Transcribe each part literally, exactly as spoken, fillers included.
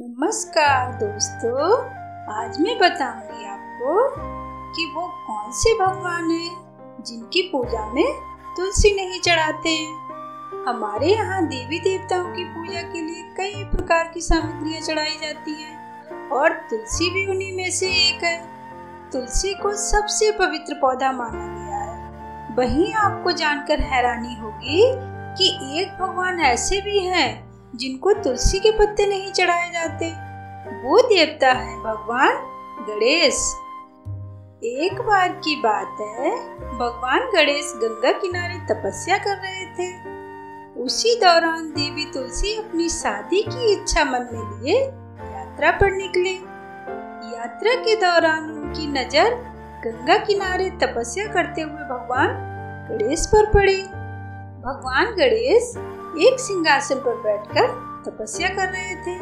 नमस्कार दोस्तों, आज मैं बताऊंगी आपको कि वो कौन से भगवान हैं जिनकी पूजा में तुलसी नहीं चढ़ाते। हमारे यहाँ देवी देवताओं की पूजा के लिए कई प्रकार की सामग्रियाँ चढ़ाई जाती हैं और तुलसी भी उन्हीं में से एक है। तुलसी को सबसे पवित्र पौधा माना गया है। वहीं आपको जानकर हैरानी होगी कि एक भगवान ऐसे भी हैं जिनको तुलसी के पत्ते नहीं चढ़ाए जाते। वो देवता है भगवान गणेश। एक बार की बात है, भगवान गणेश गंगा किनारे तपस्या कर रहे थे। उसी दौरान देवी तुलसी अपनी शादी की इच्छा मन में लिए यात्रा पर निकले। यात्रा के दौरान उनकी नजर गंगा किनारे तपस्या करते हुए भगवान गणेश पर पड़ी। भगवान गणेश एक सिंहासन पर बैठकर तपस्या कर रहे थे।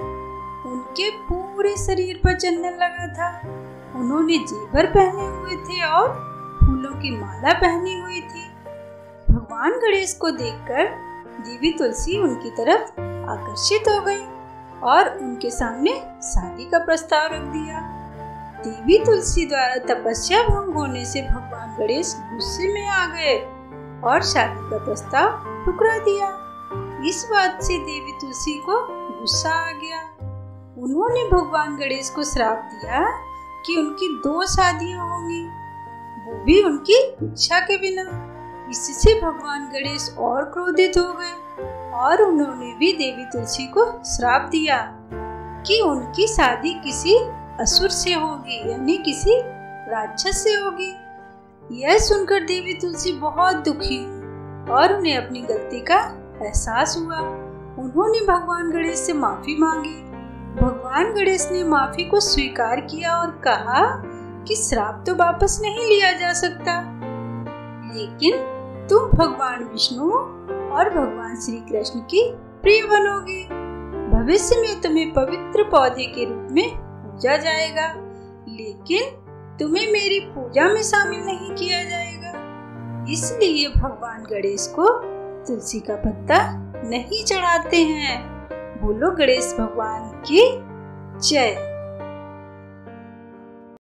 उनके पूरे शरीर पर चंदन लगा था। उन्होंने जेवर पहने हुए थे और फूलों की माला पहनी हुई थी। भगवान गणेश को देखकर देवी तुलसी उनकी तरफ आकर्षित हो गई और उनके सामने शादी का प्रस्ताव रख दिया। देवी तुलसी द्वारा तपस्या भंग होने से भगवान गणेश गुस्से में आ गए और शादी का प्रस्ताव ठुकरा दिया। इस बात से देवी तुलसी को गुस्सा आ गया। उन्होंने भगवान गणेश को श्राप दिया कि उनकी दो शादियां होंगी, वो भी उनकी इच्छा के बिना। इससे भगवान गणेश और क्रोधित हो गए और उन्होंने भी देवी तुलसी को श्राप दिया कि उनकी शादी किसी असुर से होगी, यानी किसी राक्षस से होगी। यह सुनकर देवी तुलसी बहुत दुखी और उन्हें अपनी गलती का एहसास हुआ। उन्होंने भगवान गणेश से माफी मांगी। भगवान गणेश ने माफी को स्वीकार किया और कहा कि श्राप तो वापस नहीं लिया जा सकता, लेकिन तुम भगवान विष्णु और भगवान श्री कृष्ण की प्रिय बनोगे। भविष्य में तुम्हें पवित्र पौधे के रूप में पूजा जाएगा, लेकिन तुम्हें मेरी पूजा में शामिल नहीं किया जाएगा। इसलिए भगवान गणेश को तुलसी का पत्ता नहीं चढ़ाते हैं। बोलो गणेश भगवान की जय।